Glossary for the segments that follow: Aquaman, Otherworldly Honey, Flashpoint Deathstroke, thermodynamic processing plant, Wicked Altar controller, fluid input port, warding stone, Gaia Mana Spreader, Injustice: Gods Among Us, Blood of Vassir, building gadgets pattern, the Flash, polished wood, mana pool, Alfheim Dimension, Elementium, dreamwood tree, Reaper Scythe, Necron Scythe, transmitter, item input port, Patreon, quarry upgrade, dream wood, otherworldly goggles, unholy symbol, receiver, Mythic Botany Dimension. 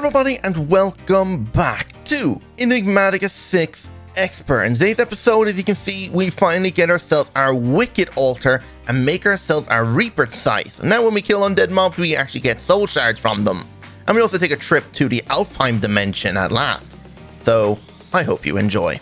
everybody, and welcome back to Enigmatica 6 Expert. In today's episode, as you can see, we finally get ourselves our Wicked Altar and make ourselves our Reaper Scythe. And now when we kill undead mobs, we actually get soul shards from them. And we also take a trip to the Alfheim Dimension at last. So, I hope you enjoy.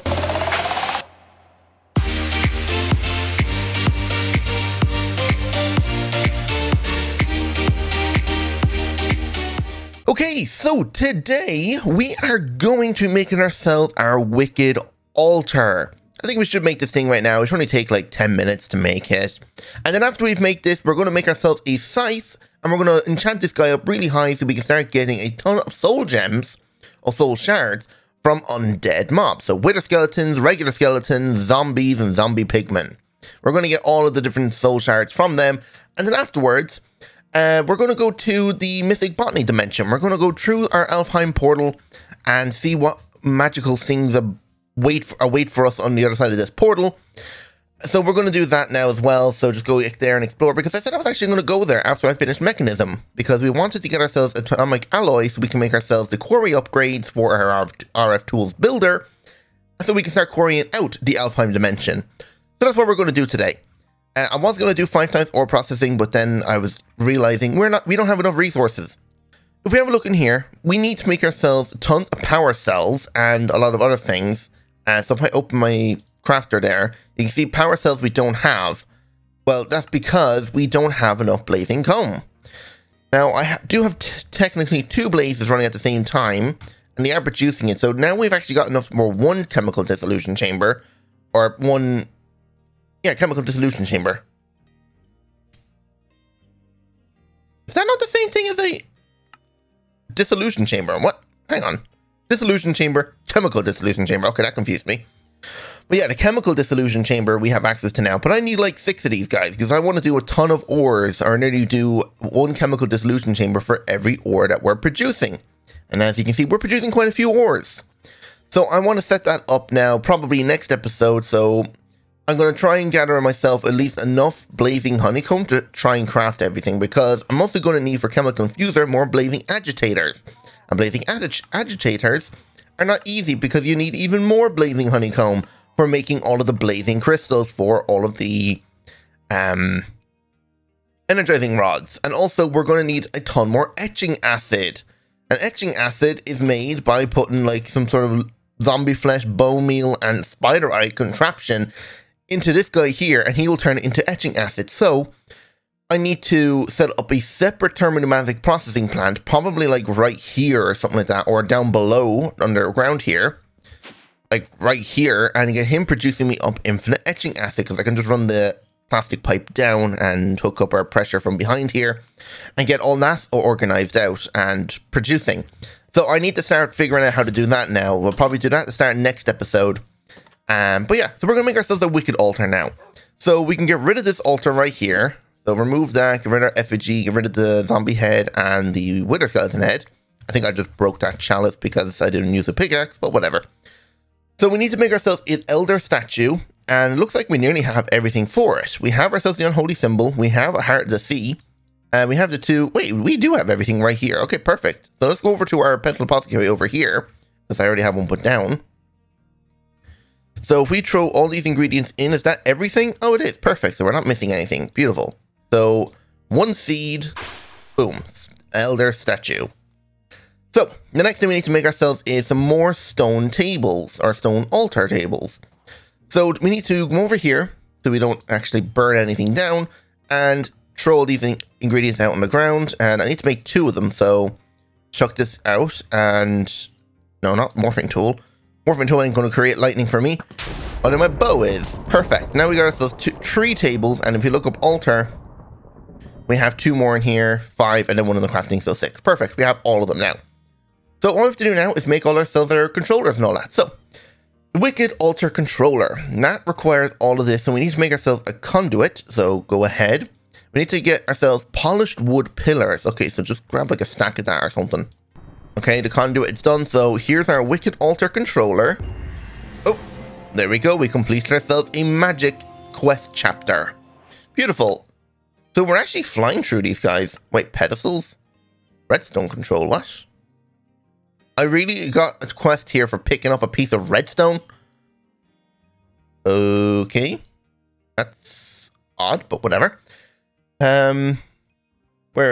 Okay, so today we are going to be making ourselves our Wicked Altar. I think we should make this thing right now. It should only take like 10 minutes to make it. And then after we've made this, we're going to make ourselves a scythe. And we're going to enchant this guy up really high so we can start getting a ton of soul gems, or soul shards, from undead mobs. So wither skeletons, regular skeletons, zombies, and zombie pigmen. We're going to get all of the different soul shards from them. And then afterwards, we're going to go to the Mythic Botany Dimension. We're going to go through our Alfheim Portal and see what magical things await for us on the other side of this portal. So we're going to do that now as well. So just go there and explore, because I said I was actually going to go there after I finished Mechanism, because we wanted to get ourselves atomic alloy so we can make ourselves the quarry upgrades for our RF Tools Builder, so we can start quarrying out the Alfheim Dimension. So that's what we're going to do today. I was going to do 5 times ore processing, but then I was realizing we don't have enough resources. If we have a look in here, we need to make ourselves tons of power cells and a lot of other things. So if I open my crafter there, you can see power cells we don't have. Well, that's because we don't have enough blazing comb. Now, I do have technically 2 blazes running at the same time, and they are producing it. So now we've actually got enough for 1 chemical dissolution chamber, or one... yeah, chemical dissolution chamber. Is that not the same thing as a dissolution chamber? What? Hang on. Dissolution chamber, chemical dissolution chamber. Okay, that confused me. But yeah, the chemical dissolution chamber we have access to now. But I need like 6 of these guys, because I want to do a ton of ores, or nearly do 1 chemical dissolution chamber for every ore that we're producing. And as you can see, we're producing quite a few ores. So I want to set that up now, probably next episode. So I'm going to try and gather myself at least enough blazing honeycomb to try and craft everything, because I'm also going to need for chemical infuser more blazing agitators. And blazing agitators are not easy, because you need even more blazing honeycomb for making all of the blazing crystals for all of the energizing rods. And also we're going to need a ton more etching acid. And etching acid is made by putting like some sort of zombie flesh, bone meal, and spider eye contraption into this guy here, and he will turn it into etching acid. So I need to set up a separate thermodynamic processing plant, probably like right here or something like that, or down below underground here, like right here, and get him producing me up infinite etching acid, because I can just run the plastic pipe down and hook up our pressure from behind here and get all that organized out and producing. So I need to start figuring out how to do that now. We'll probably do that at the start next episode. But yeah, so we're going to make ourselves a Wicked Altar now. So we can get rid of this altar right here. So remove that, get rid of our effigy, get rid of the zombie head and the wither skeleton head. I think I just broke that chalice because I didn't use a pickaxe, but whatever. So we need to make ourselves an elder statue, and it looks like we nearly have everything for it. We have ourselves the unholy symbol, we have a heart of the sea, and we have the two... wait, we do have everything right here. Okay, perfect. So let's go over to our Petal Apothecary over here, because I already have one put down. So if we throw all these ingredients in, is that everything? Oh, it is. Perfect. So we're not missing anything. Beautiful. So 1 seed, boom, elder statue. So the next thing we need to make ourselves is some more stone tables, or stone altar tables. So we need to go over here so we don't actually burn anything down, and throw all these ingredients out on the ground. And I need to make 2 of them, so chuck this out, and no, not morphing tool. Morphing tool ain't going to create lightning for me. Oh, then my bow is. Perfect. Now we got ourselves 3 tables, and if you look up altar, we have 2 more in here, 5, and then 1 in the crafting, so 6. Perfect. We have all of them now. So all we have to do now is make all ourselves our controllers and all that. So the Wicked Altar controller, that requires all of this, so we need to make ourselves a conduit. So go ahead. We need to get ourselves polished wood pillars. Okay, so just grab like a stack of that or something. Okay, the conduit is done. So here's our Wicked Altar controller. Oh, there we go. We completed ourselves a magic quest chapter. Beautiful. So we're actually flying through these guys. Wait, pedestals? Redstone control, what? I really got a quest here for picking up a piece of redstone. Okay. That's odd, but whatever. Where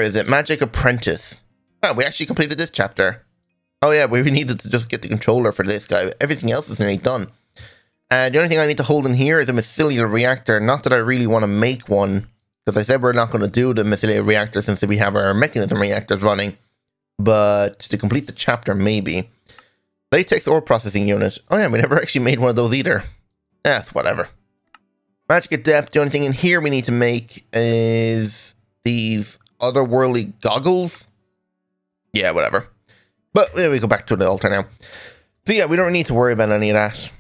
is it? Magic Apprentice. Oh, we actually completed this chapter. Oh yeah, we needed to just get the controller for this guy. Everything else is nearly done. The only thing I need to hold in here is a mycelial reactor. Not that I really want to make one, because I said we're not going to do the mycelial reactor since we have our mechanism reactors running. But to complete the chapter, maybe. Latex ore processing unit. Oh yeah, we never actually made one of those either. That's whatever. Magic Adept. The only thing in here we need to make is these otherworldly goggles. Yeah, whatever. But yeah, we go back to the altar now. So yeah, we don't need to worry about any of that.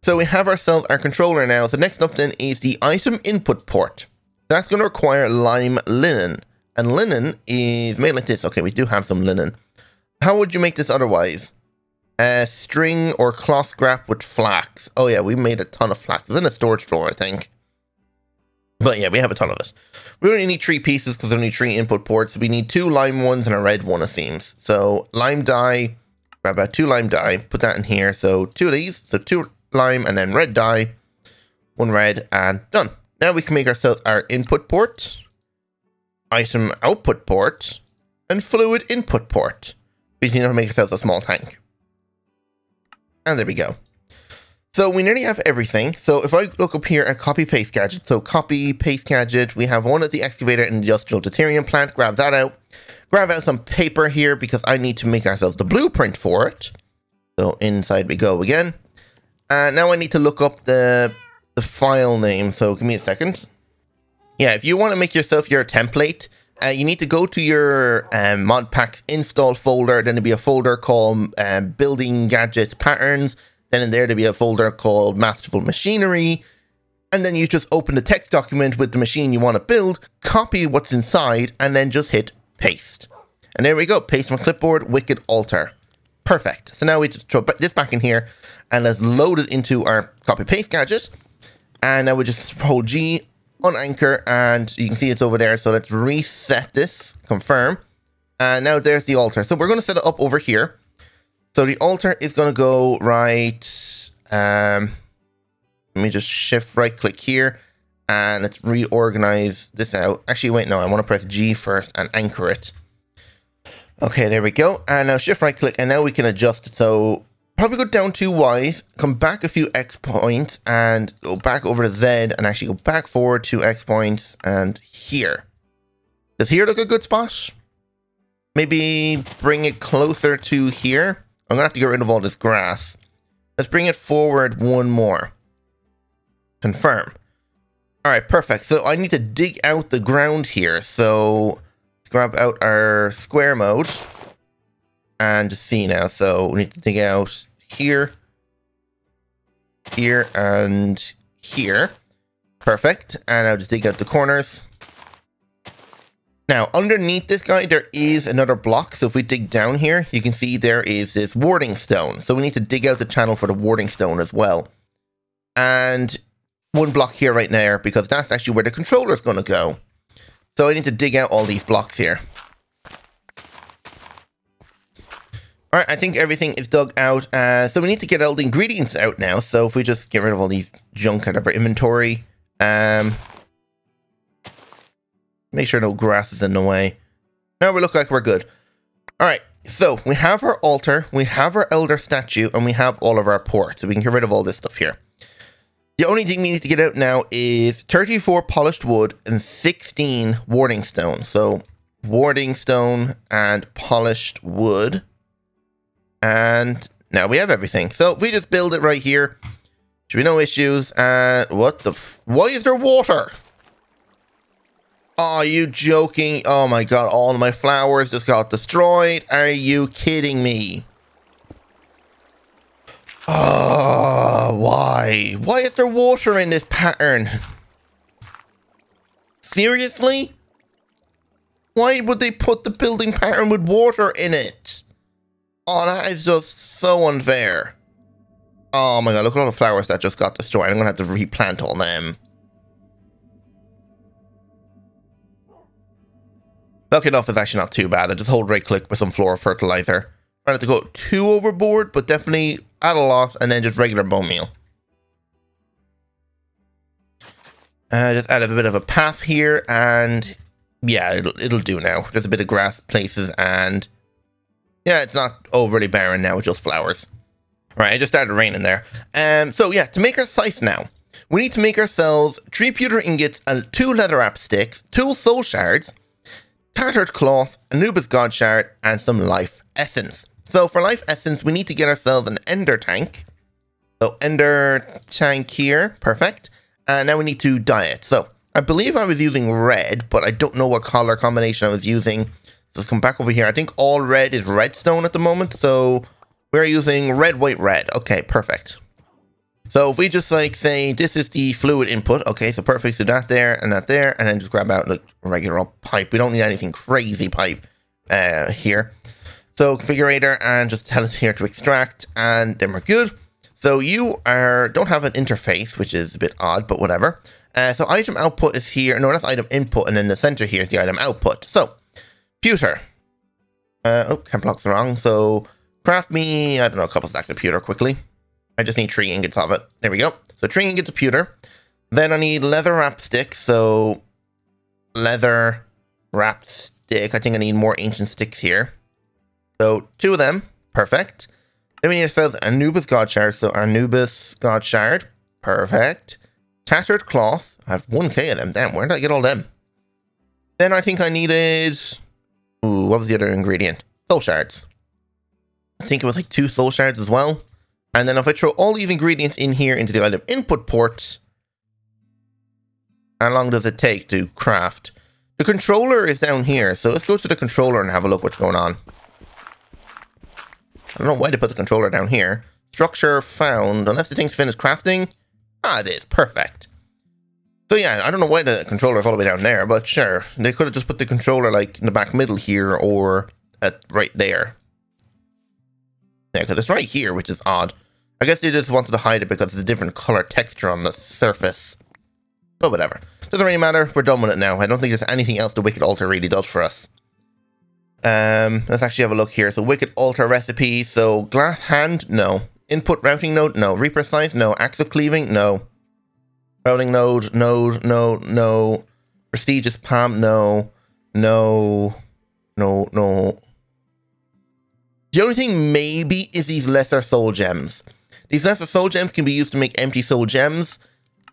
So we have ourselves our controller now. So next up then is the item input port. That's going to require lime linen. And linen is made like this. Okay, we do have some linen. How would you make this otherwise? String or cloth scrap with flax. Oh yeah, we made a ton of flax. It's in a storage drawer, I think. But yeah, we have a ton of it. We only need 3 pieces because there are only 3 input ports. We need 2 lime ones and a red one, it seems. So lime dye, grab out 2 lime dye, put that in here. So 2 of these, so 2 lime and then red dye, 1 red, and done. Now we can make ourselves our input port, item output port, and fluid input port. We just need to make ourselves a small tank. And there we go. So we nearly have everything. So if I look up here at copy paste gadget, so copy paste gadget, we have one at the excavator and industrial deuterium plant. Grab that out. Grab out some paper here because I need to make ourselves the blueprint for it. So inside we go again. Now I need to look up the file name. So give me a second. Yeah, if you want to make yourself your template, you need to go to your mod packs install folder. Then there'll be a folder called building gadgets patterns. Then in there, there'll be a folder called masterful machinery. And then you just open the text document with the machine you want to build, copy what's inside, and then just hit paste. And there we go. Paste from clipboard, Wicked Altar. Perfect. So now we just throw this back in here and let's load it into our copy paste gadget. And now we just hold G, unanchor, and you can see it's over there. So let's reset this, confirm. And now there's the altar. So we're going to set it up over here. So the altar is going to go right, let me just shift right click here and let's reorganize this out. Actually, wait, no, I want to press G first and anchor it. Okay, there we go. And now shift right click and now we can adjust it. So probably go down 2 Ys, come back a few X points and go back over to Z and actually go back forward 2 X points and here. Does here look a good spot? Maybe bring it closer to here. I'm going to have to get rid of all this grass. Let's bring it forward 1 more. Confirm. All right, perfect. So I need to dig out the ground here. So let's grab out our square mode and see now. So we need to dig out here, here, and here. Perfect. And I'll just dig out the corners. Now, underneath this guy, there is another block. So if we dig down here, you can see there is this warding stone. So we need to dig out the channel for the warding stone as well. And 1 block here right now, because that's actually where the controller is going to go. So I need to dig out all these blocks here. All right, I think everything is dug out. So we need to get all the ingredients out now. So if we just get rid of all these junk out of our inventory. Make sure no grass is in the way. Now we look like we're good. All right, so we have our altar, we have our elder statue, and we have all of our ports. So we can get rid of all this stuff here. The only thing we need to get out now is 34 polished wood and 16 warding stone. So warding stone and polished wood. And now we have everything. So if we just build it right here, should be no issues. And what the f— why is there water? Are you joking? Oh my god, all of my flowers just got destroyed. Are you kidding me? Oh, why? Why is there water in this pattern? Seriously? Why would they put the building pattern with water in it? Oh, that is just so unfair. Oh my god, look at all the flowers that just got destroyed. I'm gonna have to replant all them. Lucky enough, it's actually not too bad. I just hold right click with some floral fertilizer. Try not to go too overboard, but definitely at a loss, and then just regular bone meal. Just add a bit of a path here, and yeah, it'll do now. Just a bit of grass places, and yeah, it's not overly barren now, it's just flowers. Right, it just started raining there. So yeah, to make our scythe now, we need to make ourselves 3 pewter ingots and 2 leather app sticks, 2 soul shards, tattered cloth, Anubis Godshard, and some life essence. So for life essence, we need to get ourselves an ender tank. So ender tank here, perfect. And now we need to dye it. So I believe I was using red, but I don't know what color combination I was using. So let's come back over here. I think all red is redstone at the moment. So we're using red, white, red. Okay, perfect. So if we just like say, this is the fluid input. Okay, so perfect. So that there, and then just grab out the regular pipe. We don't need anything crazy pipe here. So configurator, and just tell it here to extract, and then we're good. So you don't have an interface, which is a bit odd, but whatever. So item output is here. No, that's item input, and then the center here is the item output. So, pewter. Oh, can't block the wrong. So craft me, I don't know, a couple stacks of pewter quickly. I just need 3 ingots of it. There we go. So 3 ingots of pewter. Then I need leather wrap sticks. So leather wrap stick. I think I need more ancient sticks here. So 2 of them. Perfect. Then we need ourselves Anubis Godshard, so Anubis Godshard, perfect. Tattered Cloth, I have 1k of them, damn, where did I get all them? Then I think I needed, ooh, what was the other ingredient? Soul Shards. I think it was like 2 Soul Shards as well. And then if I throw all these ingredients in here into the item input port, how long does it take to craft? The controller is down here, so let's go to the controller and have a look what's going on. I don't know why they put the controller down here. Structure found, unless the thing's finished crafting. Ah, it is, perfect. So yeah, I don't know why the controller's all the way down there, but sure. They could have just put the controller like in the back middle here or at right there. Yeah, because it's right here, which is odd. I guess they just wanted to hide it because it's a different color texture on the surface. But whatever. Doesn't really matter, we're done with it now. I don't think there's anything else the Wicked Altar really does for us. Let's actually have a look here. So Wicked Altar recipe. So glass hand, no. Input routing node, no. Reaper Scythe, no. Axe of cleaving, no. Routing node, no. Prestigious palm, no. The only thing maybe is these lesser soul gems. These lesser soul gems can be used to make empty soul gems.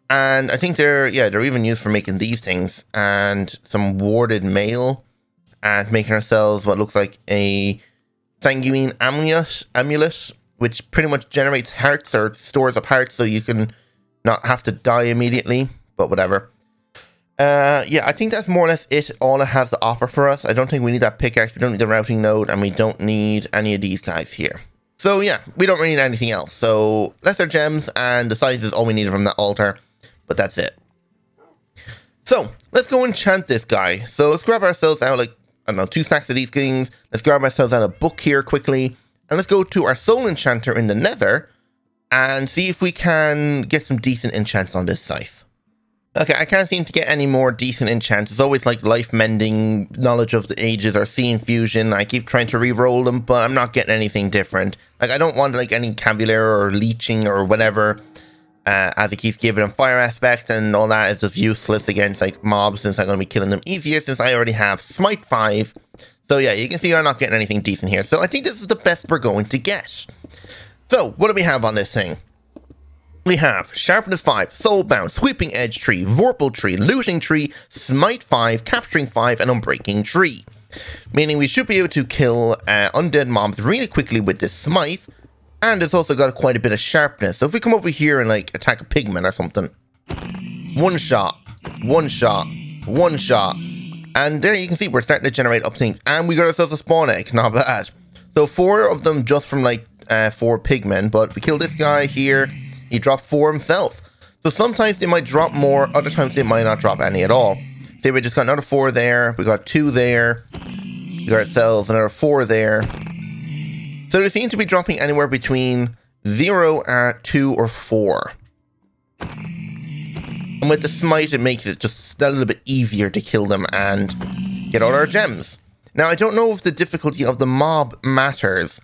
And I think they're even used for making these things. And some warded mail. And making ourselves what looks like a sanguine amulet, which pretty much generates hearts or stores up hearts so you can not have to die immediately, but whatever. Yeah, I think that's more or less it, all it has to offer for us. I don't think we need that pickaxe, we don't need the routing node, and we don't need any of these guys here. So yeah, we don't really need anything else. So lesser gems and the size is all we needed from that altar, but that's it. So let's go enchant this guy. So let's grab ourselves out like, I don't know, 2 stacks of these things. Let's grab ourselves out a book here quickly. And let's go to our soul enchanter in the nether and see if we can get some decent enchants on this scythe. Okay, I can't seem to get any more decent enchants. It's always like life mending, knowledge of the ages, or sea infusion. I keep trying to re-roll them, but I'm not getting anything different. Like I don't want like any Cavalier or leeching or whatever. As it keeps giving them fire aspect and all that is just useless against like mobs since I'm going to be killing them easier since I already have Smite 5. So yeah, you can see I'm not getting anything decent here. So I think this is the best we're going to get. So what do we have on this thing? We have Sharpness 5, Soulbound, Sweeping Edge Tree, Vorpal Tree, Looting Tree, Smite 5, Capturing 5, and Unbreaking Tree. Meaning we should be able to kill undead mobs really quickly with this Smite. And it's also got quite a bit of sharpness. So if we come over here and like attack a pigman or something. One shot. And there you can see we're starting to generate up things. And we got ourselves a spawn egg. Not bad. So 4 of them just from like 4 pigmen. But if we kill this guy here, he dropped 4 himself. So sometimes they might drop more. Other times they might not drop any at all. So we just got another 4 there. We got 2 there. We got ourselves another 4 there. So they seem to be dropping anywhere between 0 and 2 or 4. And with the Smite, it makes it just a little bit easier to kill them and get all our gems. Now, I don't know if the difficulty of the mob matters.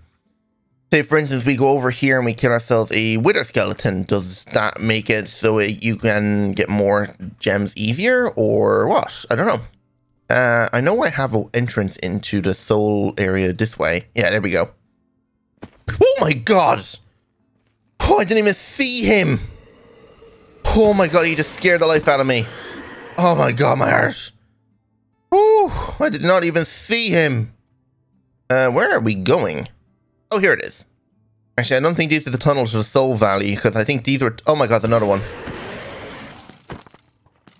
Say, for instance, we go over here and we kill ourselves a Wither Skeleton. Does that make it so you can get more gems easier, or what? I don't know. I know I have an entrance into the soul area this way. Yeah, there we go. Oh my god! Oh, I didn't even see him! Oh my god, he just scared the life out of me. Oh my god, my heart. Oh, I did not even see him. Where are we going? Oh, here it is. Actually, I don't think these are the tunnels to the Soul Valley, because I think these were... Oh my god, another one.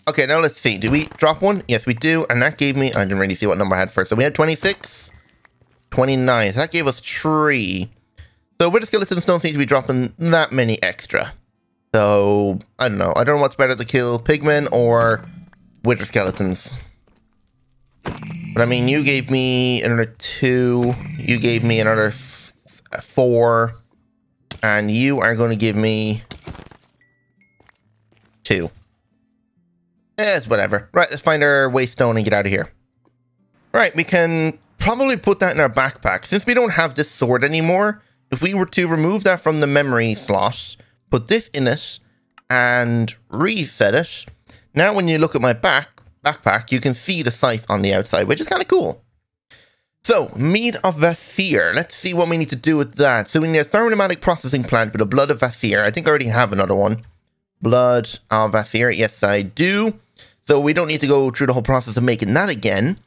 Okay, now let's see. Do we drop one? Yes, we do. And that gave me... I didn't really see what number I had first. So we had 26, 29. So that gave us 3. So Wither Skeletons don't seem to be dropping that many extra. So, I don't know. I don't know what's better to kill, Pigmen or Wither Skeletons. But I mean, you gave me another 2. You gave me another 4, and you are going to give me 2. Yes, whatever. Right, let's find our waystone and get out of here. Right, we can probably put that in our backpack. Since we don't have this sword anymore, if we were to remove that from the memory slot, put this in it, and reset it, now when you look at my backpack, you can see the scythe on the outside, which is kind of cool. So, Blood of Vassir. Let's see what we need to do with that. So we need a thermodynamic processing plant with a Blood of Vassir. I think I already have another one. Blood of Vassir. Yes, I do. So we don't need to go through the whole process of making that again.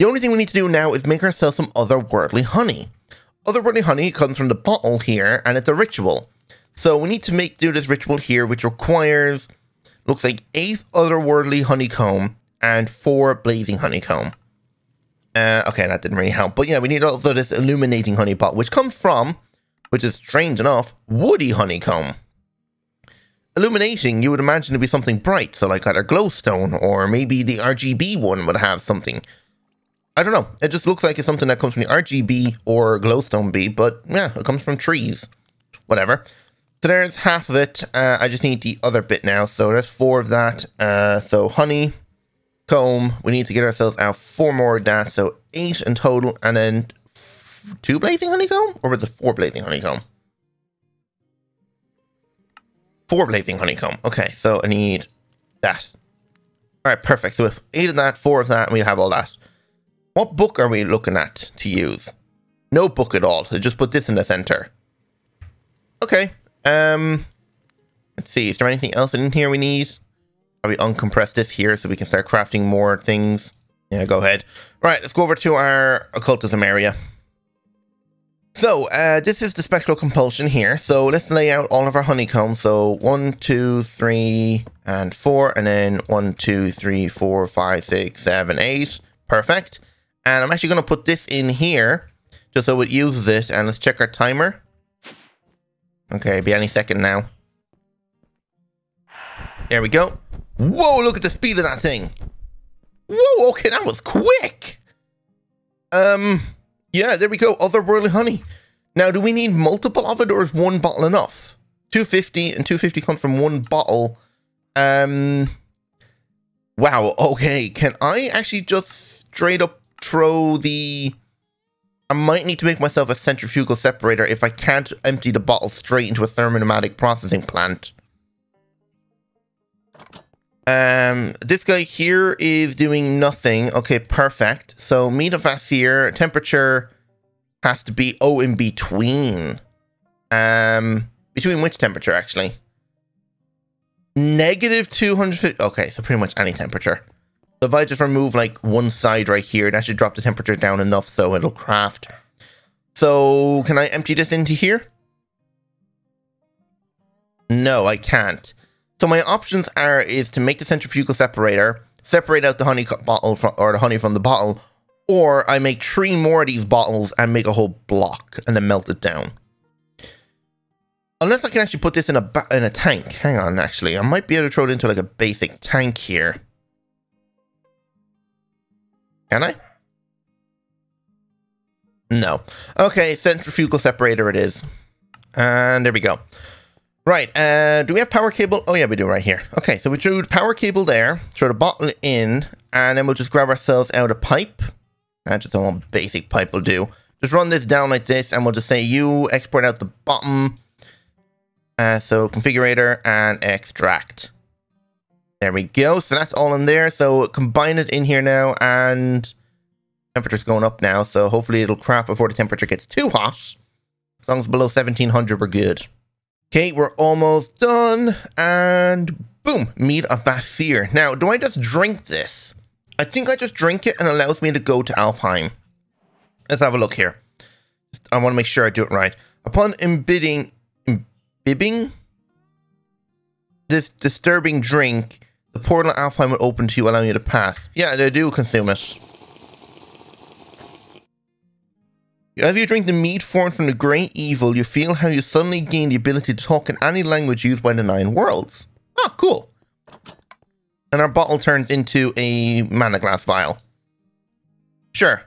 The only thing we need to do now is make ourselves some Otherworldly Honey. Otherworldly Honey comes from the bottle here, and it's a ritual. So we need to do this ritual here, which requires, looks like 8 Otherworldly Honeycomb and 4 Blazing Honeycomb. Okay, that didn't really help. But yeah, we need also this illuminating honey pot, which comes from, which is strange enough, woody honeycomb. Illuminating, you would imagine to be something bright, so like either glowstone or maybe the RGB one would have something. I don't know. It just looks like it's something that comes from the RGB or glowstone bee, but yeah, it comes from trees. Whatever. So there's half of it. I just need the other bit now. So there's 4 of that. So honey. Comb, we need to get ourselves out 4 more of that, so 8 in total, and then 2 blazing honeycomb, or was it 4 blazing honeycomb? 4 blazing honeycomb. Okay, so I need that. All right, perfect. So with 8 of that, 4 of that, and we have all that. What book are we looking at to use? No book at all. So just put this in the center. Okay. Let's see. Is there anything else in here we need? Probably uncompress this here so we can start crafting more things. Yeah, go ahead. Right, let's go over to our occultism area. So, this is the spectral compulsion here. So let's lay out all of our honeycombs. So 1, 2, 3, and 4, and then 1, 2, 3, 4, 5, 6, 7, 8. Perfect. And I'm actually going to put this in here just so it uses it. And let's check our timer. Okay, be any second now. There we go. Whoa, look at the speed of that thing. Whoa, okay, that was quick. Yeah, there we go. Otherworldly honey. Now, do we need multiple of it, or is one bottle enough? 250, and 250 comes from one bottle. Wow, okay. Can I actually just straight up throw the... I might need to make myself a centrifugal separator if I can't empty the bottle straight into a thermodynamic processing plant. This guy here is doing nothing. Okay, perfect. So, Blood of Vassir, temperature has to be, oh, in between. Between which temperature, actually? -250. Okay, so pretty much any temperature. So if I just remove, like, one side right here, that should drop the temperature down enough so it'll craft. So, can I empty this into here? No, I can't. So my options are to make the centrifugal separator, separate out the honey bottle from, or the honey from the bottle, or I make 3 more of these bottles and make a whole block and then melt it down. Unless I can actually put this in a tank. Hang on, actually, I might be able to throw it into like a basic tank here. Can I? No. Okay, centrifugal separator it is, and there we go. Right, do we have power cable? Oh yeah, we do right here. Okay, so we drew the power cable there, throw the bottle in, and then we'll just grab ourselves out a pipe. Just a basic pipe will do. just run this down like this, and we'll just say you export out the bottom. So configurator and extract. There we go. So that's all in there. So combine it in here now, and temperature's going up now. So hopefully it'll crack before the temperature gets too hot. As long as it's below 1700, we're good. Okay, we're almost done, and boom, Mead of Vassir. Now, do I just drink this? I think I just drink it and it allows me to go to Alfheim. Let's have a look here. I want to make sure I do it right. Upon imbibing this disturbing drink, the portal at Alfheim will open to you, allowing you to pass. Yeah, I do consume it. As you drink the mead formed from the great evil, you feel how you suddenly gain the ability to talk in any language used by the nine worlds. Ah, cool. And our bottle turns into a mana glass vial. Sure.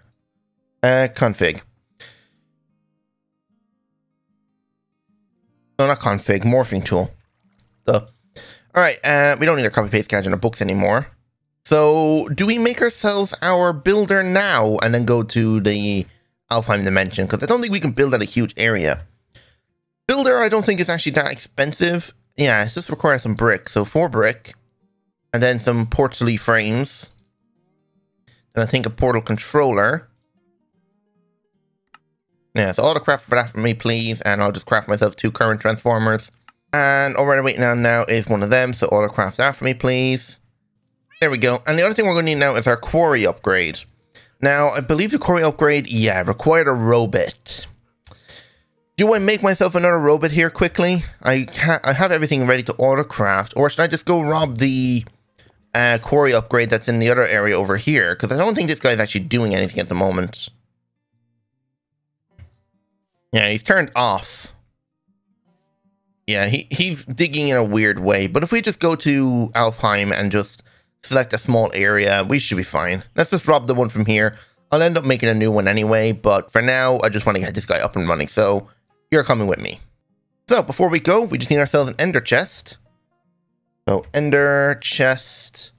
Config. No, not config. Morphing tool. Duh. Alright, we don't need our copy paste gadget in our books anymore. So, do we make ourselves our builder now and then go to the Alfheim Dimension? Because I don't think we can build out a huge area. Builder, I don't think is actually that expensive. Yeah, it just requires some brick. So 4 brick. And then some portal frames. And I think a portal controller. Yeah, so autocraft for that for me, please. And I'll just craft myself 2 current transformers. And all we're waiting on now is one of them. So autocraft that for me, please. There we go. And the other thing we're going to need now is our quarry upgrade. Now, I believe the quarry upgrade, yeah, required a robot. Do I make myself another robot here quickly? I have everything ready to autocraft, or should I just go rob the quarry upgrade that's in the other area over here? Because I don't think this guy's actually doing anything at the moment. Yeah, he's turned off. Yeah, he's digging in a weird way. But if we just go to Alfheim and just select a small area, we should be fine. Let's just rob the one from here. I'll end up making a new one anyway, but for now, I just want to get this guy up and running, so you're coming with me. So, before we go, we just need ourselves an ender chest. So, ender chest.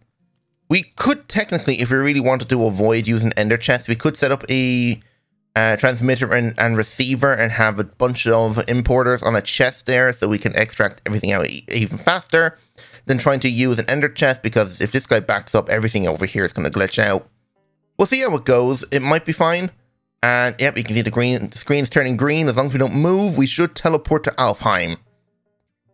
We could technically, if we really wanted to avoid using ender chest, we could set up a transmitter and receiver and have a bunch of importers on a chest there so we can extract everything out even faster than trying to use an ender chest, because if this guy backs up, everything over here is going to glitch out. We'll see how it goes. It might be fine. And yep, you can see the screen's turning green. As long as we don't move, we should teleport to Alfheim.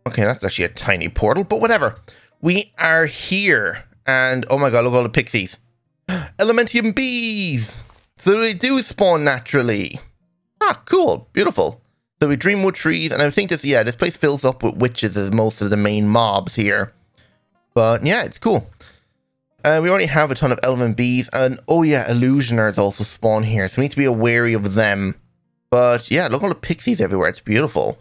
Okay, that's actually a tiny portal, but whatever. We are here. And oh my god, look at all the pixies. Elementium bees! So they do spawn naturally. Ah, cool. Beautiful. So we dreamwood trees, and I think this, yeah, this place fills up with witches as most of the main mobs here. But yeah, it's cool. We already have a ton of elven bees, and oh yeah, illusioners also spawn here, so we need to be wary of them. But yeah, look at all the pixies everywhere, it's beautiful.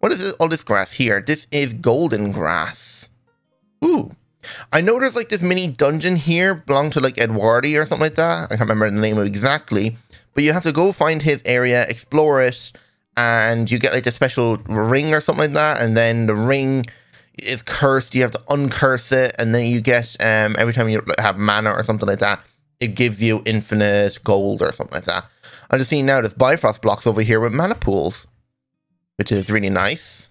What is this, all this grass here? This is golden grass. Ooh. I know there's like this mini dungeon here, belonged to like Edwardi or something like that. I can't remember the name of exactly. But you have to go find his area, explore it, and you get like a special ring or something like that, and then the ring is cursed, you have to uncurse it, and then you get, every time you have mana or something like that, it gives you infinite gold or something like that. I'm just seeing now there's Bifrost blocks over here with mana pools, which is really nice.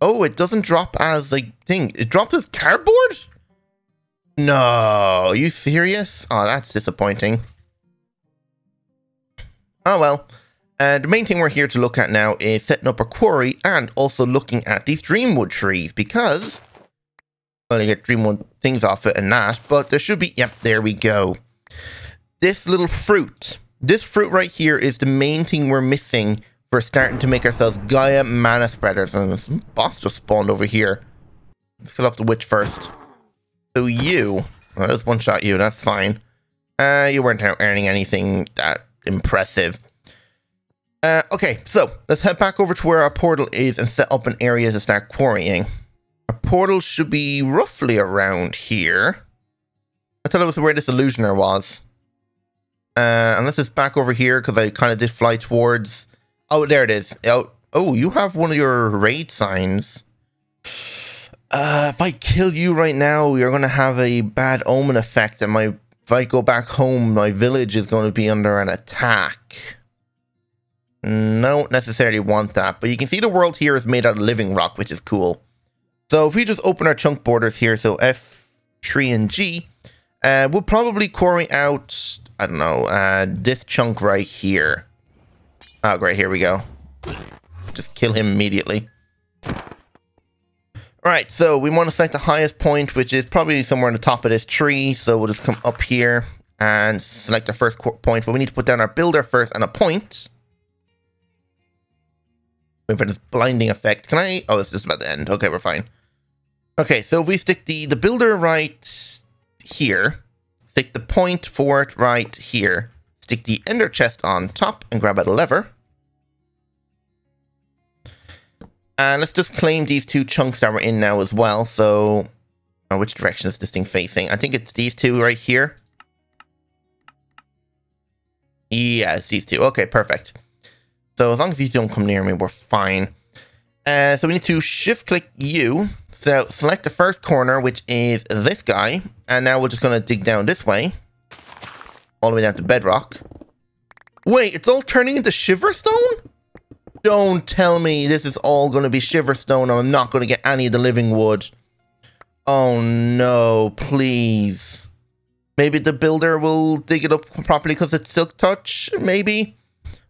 Oh, it doesn't drop as, like, thing. It drops as cardboard? No, are you serious? Oh, that's disappointing. Oh, well. The main thing we're here to look at now is setting up a quarry and also looking at these dreamwood trees, because well, you get dreamwood things off it and that, but there should be, yep, there we go. This little fruit. This fruit right here is the main thing we're missing for starting to make ourselves Gaia mana spreaders. And some boss just spawned over here. Let's kill off the witch first. So you, well, that's one shot you, that's fine. You weren't earning anything that impressive. Okay, so let's head back over to where our portal is and set up an area to start quarrying. A portal should be roughly around here. I thought it was where this illusioner was. Unless it's back over here, because I kind of did fly towards... Oh, there it is. Oh, you have one of your raid signs. If I kill you right now, you're going to have a bad omen effect and my If I go back home, my village is going to be under an attack. And I don't necessarily want that. But you can see the world here is made out of living rock, which is cool. So if we just open our chunk borders here, so F3 and G, we'll probably quarry out, I don't know, this chunk right here. Oh, great, here we go. Just kill him immediately. Alright, so we want to select the highest point, which is probably somewhere on the top of this tree. So we'll just come up here and select the first point. But we need to put down our builder first and a point. Wait for this blinding effect. Can I? Oh, it's just about to end. Okay, we're fine. Okay, so if we stick the builder right here, stick the point for it right here, stick the ender chest on top and grab out a lever. And let's just claim these two chunks that we're in now as well. So, oh, which direction is this thing facing? I think it's these two right here. Yeah, it's these two. Okay, perfect. So as long as these don't come near me, we're fine. So we need to shift click U. So select the first corner, which is this guy. And now we're just going to dig down this way. All the way down to bedrock. Wait, it's all turning into shiverstone? Don't tell me this is all going to be shiverstone. I'm not going to get any of the living wood. Oh no, please. Maybe the builder will dig it up properly because it's silk touch, maybe?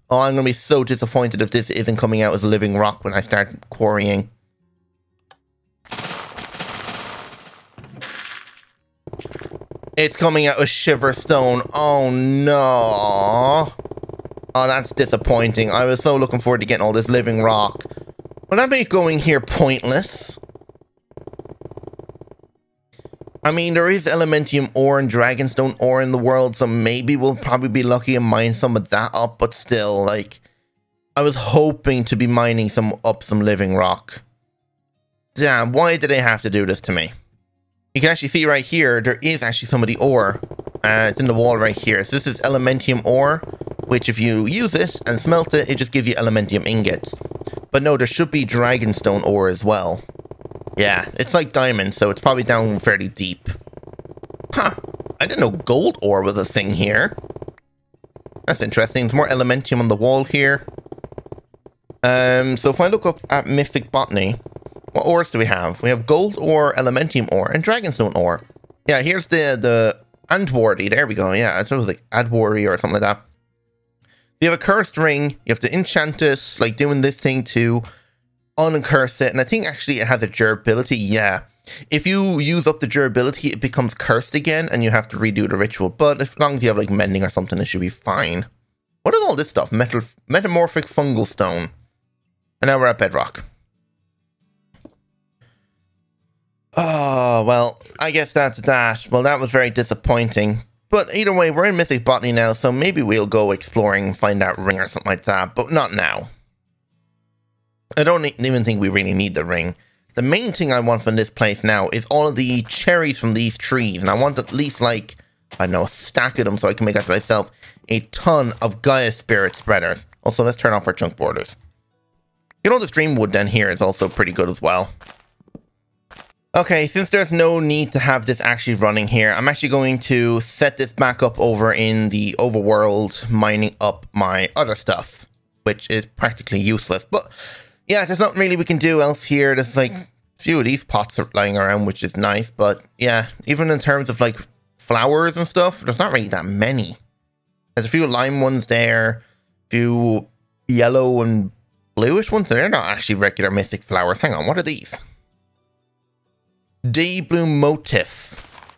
Oh, I'm going to be so disappointed if this isn't coming out as a living rock when I start quarrying. It's coming out as shiverstone. Oh, no. Oh, that's disappointing. I was so looking forward to getting all this living rock. But that made going here pointless. I mean, there is Elementium ore and Dragonstone ore in the world, so maybe we'll probably be lucky and mine some of that up, but still, like, I was hoping to be mining some living rock. Damn, why did they have to do this to me? You can actually see right here, there is actually some of the ore. It's in the wall right here. So this is Elementium ore, which if you use it and smelt it, it just gives you Elementium ingots. But no, there should be Dragonstone ore as well. Yeah, it's like diamond, so it's probably down fairly deep. Huh, I didn't know gold ore was a thing here. That's interesting. There's more Elementium on the wall here. So if I look up at Mythic Botany, what ores do we have? We have gold ore, Elementium ore, and Dragonstone ore. Yeah, here's the Antwardy. There we go. Yeah, I thought it was like Adwardy or something like that. You have a cursed ring. You have to enchant it, like doing this thing to uncurse it, and I think actually it has a durability. Yeah, if you use up the durability, it becomes cursed again and you have to redo the ritual, but as long as you have like mending or something, it should be fine. What is all this stuff? Metamorphic fungal stone. And now we're at bedrock. Oh, well, I guess that's that. Well, that was very disappointing, but either way, we're in Mythic Botany now, so maybe we'll go exploring, find that ring or something like that, but not now. I don't even think we really need the ring. The main thing I want from this place now is all of the cherries from these trees. And I want at least like, I don't know, a stack of them so I can make out myself a ton of Gaia Spirit Spreaders. Also, let's turn off our chunk borders. You know, this dream wood down here is also pretty good as well. Okay, since there's no need to have this actually running here, I'm actually going to set this back up over in the overworld, mining up my other stuff, which is practically useless. But yeah, there's not really we can do else here. There's like a few of these pots are lying around, which is nice. But yeah, even in terms of like flowers and stuff, there's not really that many. There's a few lime ones there, a few yellow and bluish ones. They're not actually regular mythic flowers. Hang on, what are these? Day bloom motif.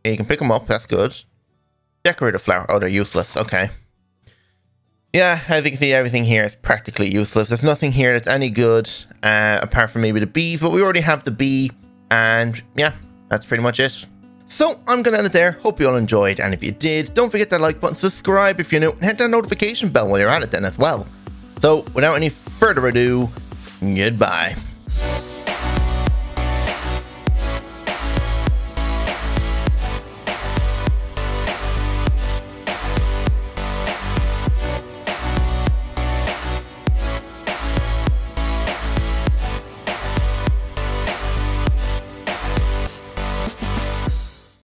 Okay, you can pick them up, that's good. Decorative flower. Oh, they're useless. Okay. Yeah, as you can see, everything here is practically useless. There's nothing here that's any good, apart from maybe the bees, but we already have the bee, and yeah, that's pretty much it. So, I'm going to end it there. Hope you all enjoyed, and if you did, don't forget that like button, subscribe if you're new, and hit that notification bell while you're at it then as well. So, without any further ado, goodbye.